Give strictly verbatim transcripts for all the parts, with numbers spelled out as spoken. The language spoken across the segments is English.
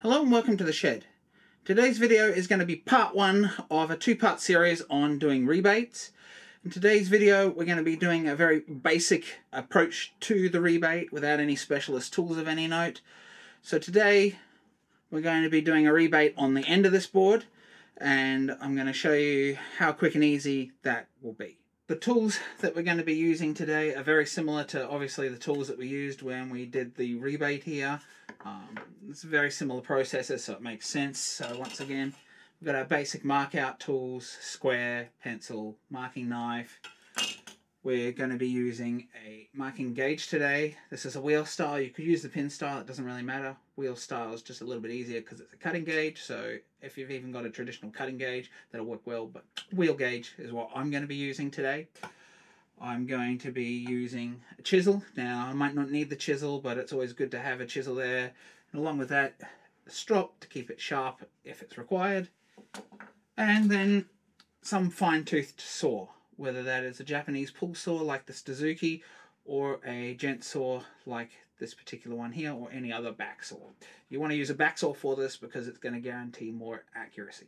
Hello and welcome to The Shed. Today's video is going to be part one of a two-part series on doing rebates. In today's video we're going to be doing a very basic approach to the rebate without any specialist tools of any note. So today we're going to be doing a rebate on the end of this board and I'm going to show you how quick and easy that will be. The tools that we're going to be using today are very similar to obviously the tools that we used when we did the rebate here. Um, it's a very similar processes, so it makes sense. So once again, we've got our basic mark out tools, square, pencil, marking knife. We're going to be using a marking gauge today. This is a wheel style. You could use the pin style, it doesn't really matter. Wheel style is just a little bit easier because it's a cutting gauge. So if you've even got a traditional cutting gauge, that'll work well. But wheel gauge is what I'm going to be using today. I'm going to be using a chisel. Now I might not need the chisel, but it's always good to have a chisel there. And along with that, a strop to keep it sharp if it's required. And then some fine-toothed saw, whether that is a Japanese pull saw like this Dozuki or a gent saw like this particular one here or any other back saw. You want to use a back saw for this because it's going to guarantee more accuracy.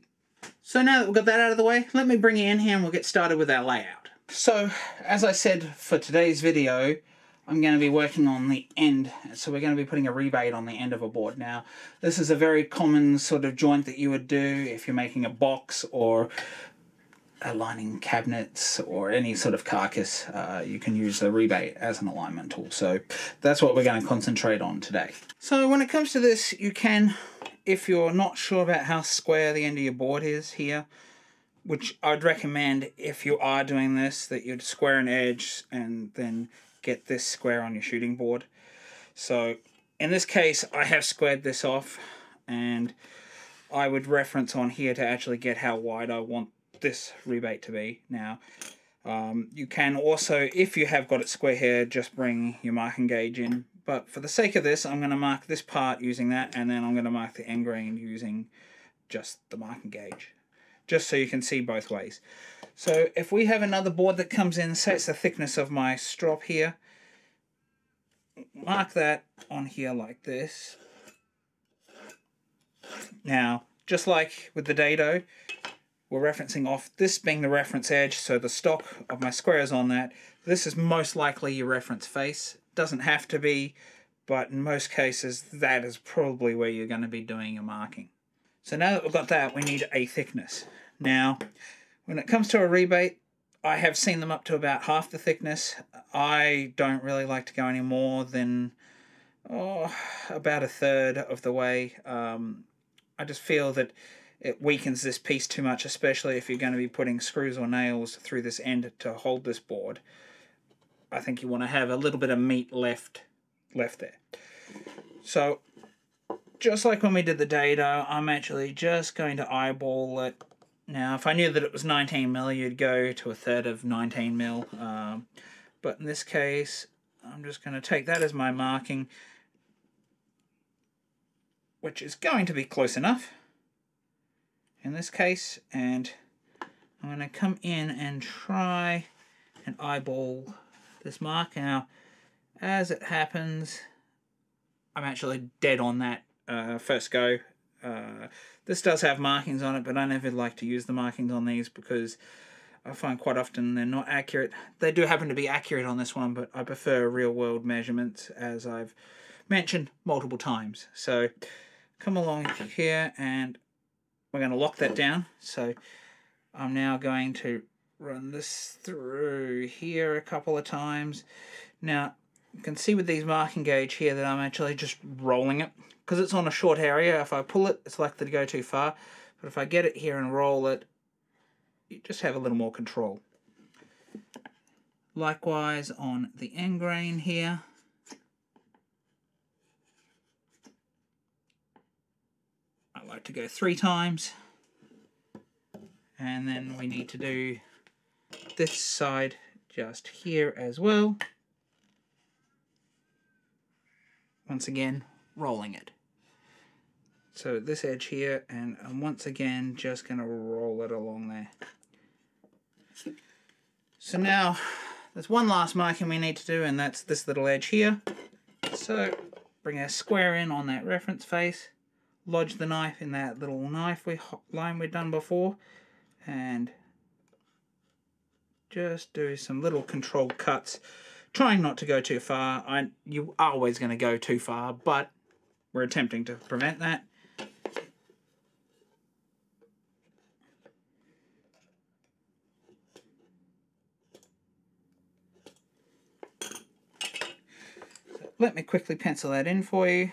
So now that we've got that out of the way, let me bring you in here and we'll get started with our layout. So, as I said, for today's video, I'm going to be working on the end. So we're going to be putting a rebate on the end of a board. Now, this is a very common sort of joint that you would do if you're making a box or aligning cabinets or any sort of carcass. Uh, you can use the rebate as an alignment tool. So that's what we're going to concentrate on today. So when it comes to this, you can, if you're not sure about how square the end of your board is here, which I'd recommend if you are doing this, that you'd square an edge and then get this square on your shooting board. So in this case, I have squared this off and I would reference on here to actually get how wide I want this rebate to be. Now, um, you can also, if you have got it square here, just bring your marking gauge in. But for the sake of this, I'm going to mark this part using that, and then I'm going to mark the end grain using just the marking gauge, just so you can see both ways. So if we have another board that comes in, say it's the thickness of my strop here, mark that on here like this. Now, just like with the dado, we're referencing off this being the reference edge, so the stock of my square is on that. This is most likely your reference face. Doesn't have to be, but in most cases, that is probably where you're going to be doing your marking. So now that we've got that, we need a thickness. Now, when it comes to a rebate, I have seen them up to about half the thickness. I don't really like to go any more than oh, about a third of the way. Um, I just feel that it weakens this piece too much, especially if you're going to be putting screws or nails through this end to hold this board. I think you want to have a little bit of meat left, left there. So, just like when we did the dado, I'm actually just going to eyeball it. Now, if I knew that it was nineteen mil, you'd go to a third of nineteen mil. Um, but in this case, I'm just going to take that as my marking, which is going to be close enough in this case. And I'm going to come in and try and eyeball this mark. Now, as it happens, I'm actually dead on that. Uh, first go. Uh, this does have markings on it, but I never like to use the markings on these because I find quite often they're not accurate. They do happen to be accurate on this one, but I prefer real world measurements, as I've mentioned multiple times. So come along here and we're going to lock that down. So I'm now going to run this through here a couple of times. Now you can see with these marking gauge here that I'm actually just rolling it because it's on a short area. If I pull it, it's likely to go too far. But if I get it here and roll it, you just have a little more control. Likewise on the end grain here. I like to go three times. And then we need to do this side just here as well. Once again, rolling it. So this edge here, and I'm once again just going to roll it along there. So now there's one last marking we need to do, and that's this little edge here. So bring our square in on that reference face, lodge the knife in that little knife we, line we'd done before, and just do some little controlled cuts, trying not to go too far. I, you are always going to go too far, but we're attempting to prevent that. So let me quickly pencil that in for you.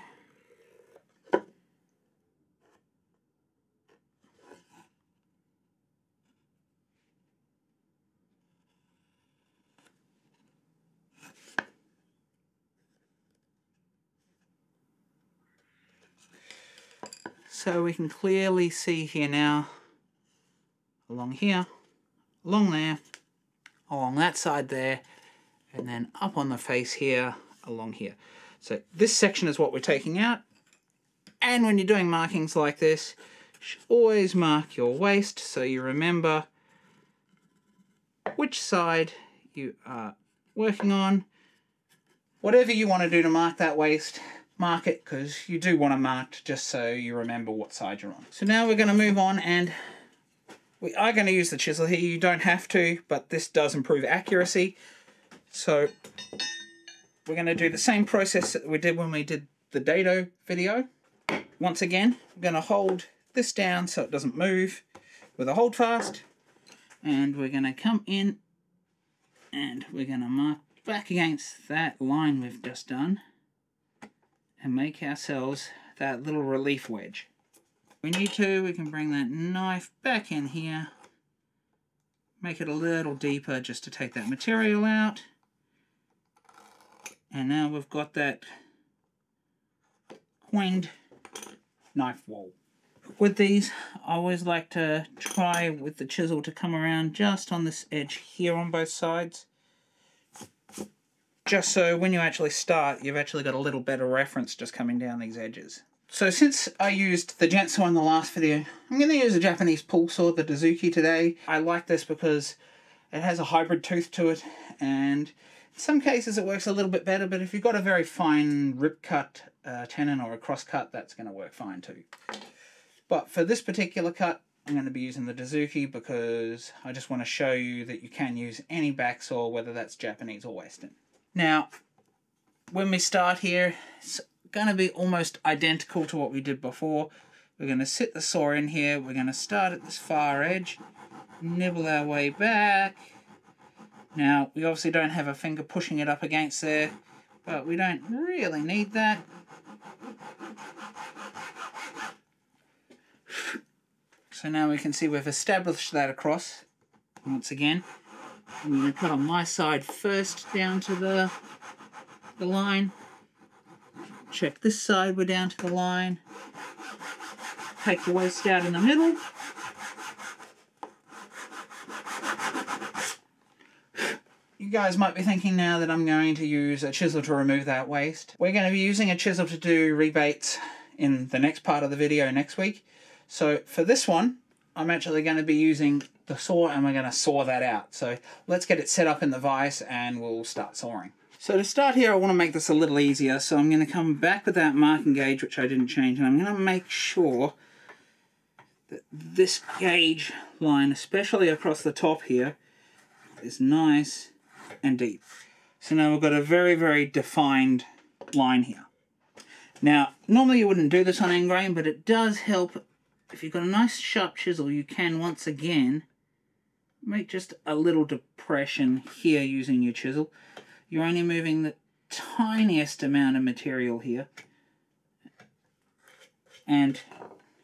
So we can clearly see here now, along here, along there, along that side there, and then up on the face here, along here. So this section is what we're taking out. And when you're doing markings like this, you should always mark your waist so you remember which side you are working on. Whatever you want to do to mark that waist, mark it, because you do want to mark just so you remember what side you're on. So now we're going to move on, and we are going to use the chisel here. You don't have to, but this does improve accuracy. So we're going to do the same process that we did when we did the dado video. Once again, we're going to hold this down so it doesn't move with a hold fast, and we're going to come in and we're going to mark back against that line we've just done and make ourselves that little relief wedge. If we need to, we can bring that knife back in here, make it a little deeper just to take that material out. And now we've got that coined knife wall. With these, I always like to try with the chisel to come around just on this edge here on both sides, just so when you actually start, you've actually got a little better reference just coming down these edges. So since I used the gent saw in the last video, I'm going to use a Japanese pull saw, the Dozuki, today. I like this because it has a hybrid tooth to it, and in some cases it works a little bit better, but if you've got a very fine rip cut uh, tenon or a cross cut, that's going to work fine too. But for this particular cut, I'm going to be using the Dozuki because I just want to show you that you can use any back saw, whether that's Japanese or Western. Now, when we start here, it's going to be almost identical to what we did before. We're going to sit the saw in here, we're going to start at this far edge, nibble our way back. Now, we obviously don't have a finger pushing it up against there, but we don't really need that. So now we can see we've established that across once again. I'm going to cut on my side first down to the, the line. Check this side, we're down to the line. Take the waist out in the middle. You guys might be thinking now that I'm going to use a chisel to remove that waist. We're going to be using a chisel to do rebates in the next part of the video next week. So for this one, I'm actually going to be using the saw, and we're going to saw that out. So let's get it set up in the vise and we'll start sawing. So to start here, I want to make this a little easier. So I'm going to come back with that marking gauge, which I didn't change, and I'm going to make sure that this gauge line, especially across the top here, is nice and deep. So now we've got a very, very defined line here. Now, normally you wouldn't do this on end grain, but it does help. If you've got a nice sharp chisel, you can once again make just a little depression here using your chisel. You're only moving the tiniest amount of material here. And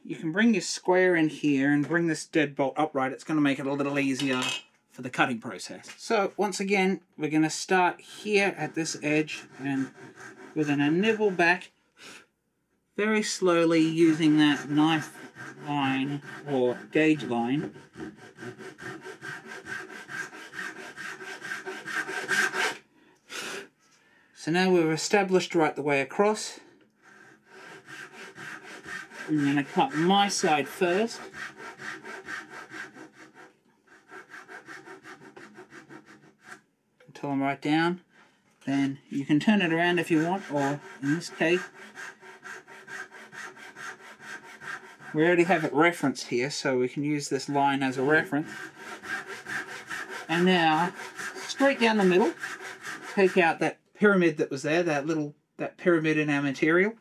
you can bring your square in here and bring this deadbolt upright. It's going to make it a little easier for the cutting process. So once again, we're going to start here at this edge, and we're going to nibble back very slowly using that knife line or gauge line. So now we're established right the way across. I'm going to cut my side first. Until I'm right down. Then you can turn it around if you want, or in this case, We already have it referenced here, so we can use this line as a reference. And now, straight down the middle, take out that pyramid that was there, that little that pyramid in our material.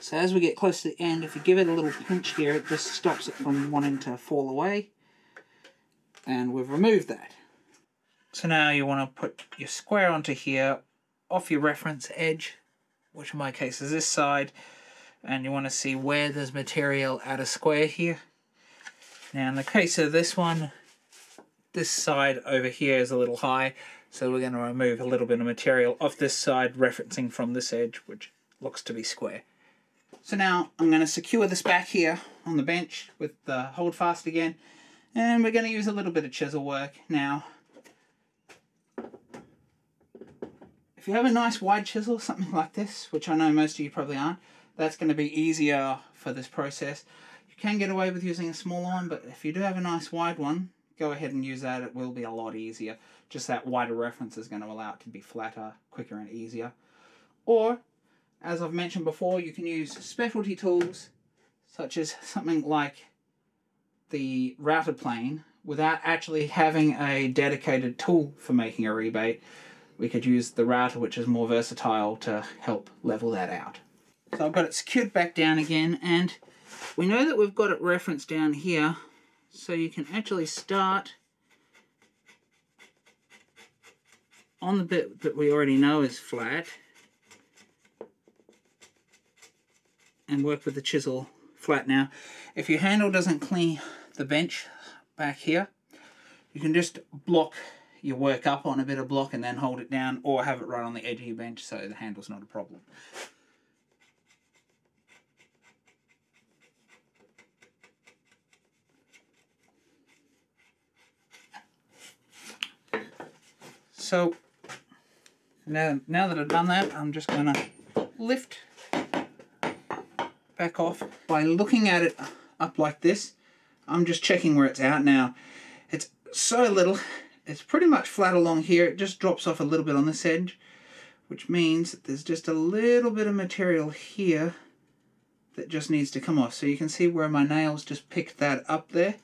So as we get close to the end, if you give it a little pinch here, it just stops it from wanting to fall away. And we've removed that. So now you want to put your square onto here, off your reference edge, which in my case is this side, and you want to see where there's material at a square here. Now in the case of this one, this side over here is a little high, so we're going to remove a little bit of material off this side, referencing from this edge, which looks to be square. So now I'm going to secure this back here on the bench with the hold fast again, and we're going to use a little bit of chisel work now. If you have a nice wide chisel, something like this, which I know most of you probably aren't, that's going to be easier for this process. You can get away with using a small one, but if you do have a nice wide one, go ahead and use that. It will be a lot easier. Just that wider reference is going to allow it to be flatter, quicker and easier. Or, as I've mentioned before, you can use specialty tools, such as something like the router plane, without actually having a dedicated tool for making a rebate. We could use the router, which is more versatile, to help level that out. So I've got it secured back down again, and we know that we've got it referenced down here, so you can actually start on the bit that we already know is flat and work with the chisel flat. Now, if your handle doesn't clean the bench back here, you can just block you work up on a bit of block and then hold it down, or have it right on the edge of your bench so the handle's not a problem. So now, now that I've done that, I'm just going to lift back off by looking at it up like this. I'm just checking where it's out now. It's so little. It's pretty much flat along here. It just drops off a little bit on this edge, which means that there's just a little bit of material here that just needs to come off. So you can see where my nails just picked that up there.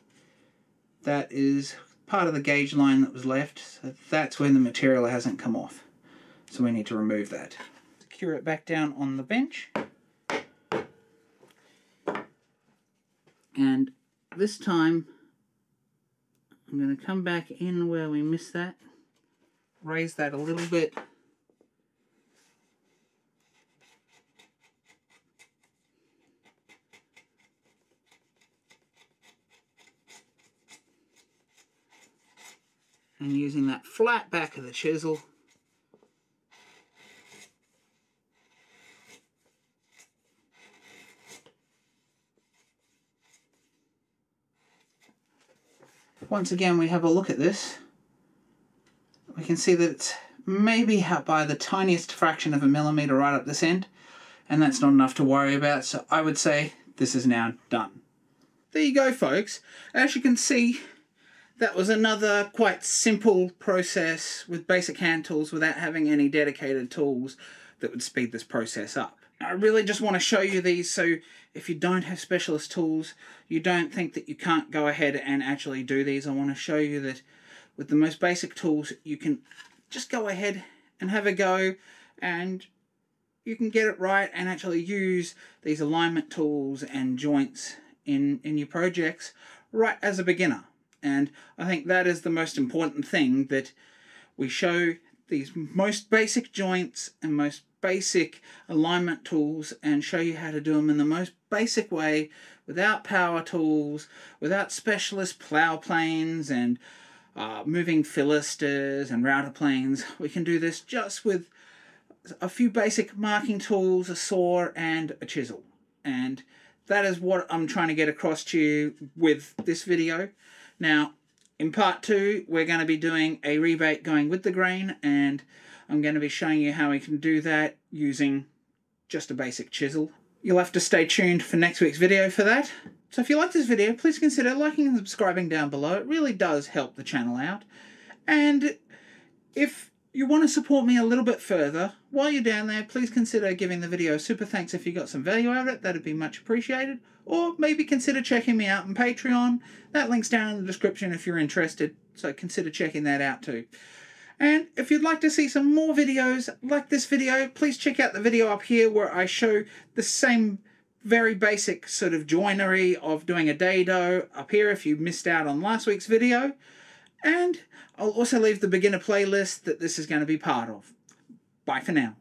That is part of the gauge line that was left. So that's when the material hasn't come off. So we need to remove that. Secure it back down on the bench. And this time, I'm going to come back in where we missed that, raise that a little bit, and using that flat back of the chisel, once again we have a look at this. We can see that it's maybe by the tiniest fraction of a millimeter right up this end, and that's not enough to worry about, so I would say this is now done. There you go, folks. As you can see, that was another quite simple process with basic hand tools without having any dedicated tools that would speed this process up. I really just want to show you these so if you don't have specialist tools, you don't think that you can't go ahead and actually do these. I want to show you that with the most basic tools, you can just go ahead and have a go, and you can get it right and actually use these alignment tools and joints in, in your projects right as a beginner. And I think that is the most important thing, that we show these most basic joints and most basic alignment tools and show you how to do them in the most basic way, without power tools, without specialist plow planes and uh, moving filisters and router planes. We can do this just with a few basic marking tools, a saw and a chisel. And that is what I'm trying to get across to you with this video. Now, in part two, we're going to be doing a rebate going with the grain, and I'm going to be showing you how we can do that using just a basic chisel. You'll have to stay tuned for next week's video for that. So if you like this video, please consider liking and subscribing down below. It really does help the channel out. And if you want to support me a little bit further, while you're down there, please consider giving the video a super thanks if you got some value out of it. That'd be much appreciated. Or maybe consider checking me out on Patreon. That link's down in the description if you're interested, so consider checking that out too. And if you'd like to see some more videos like this video, please check out the video up here where I show the same very basic sort of joinery of doing a dado up here if you missed out on last week's video. And I'll also leave the beginner playlist that this is going to be part of. Bye for now.